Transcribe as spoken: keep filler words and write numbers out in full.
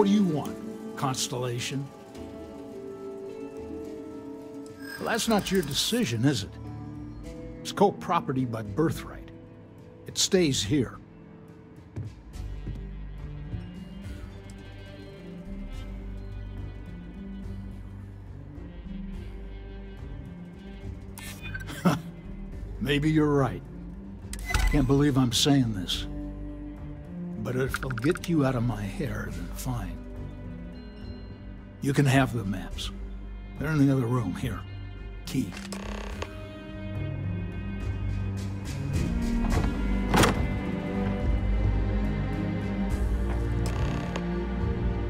What do you want, Constellation? Well, that's not your decision, is it? It's co-property by birthright. It stays here. Maybe you're right. Can't believe I'm saying this. But if it'll get you out of my hair, then fine. You can have the maps. They're in the other room. Here. Key.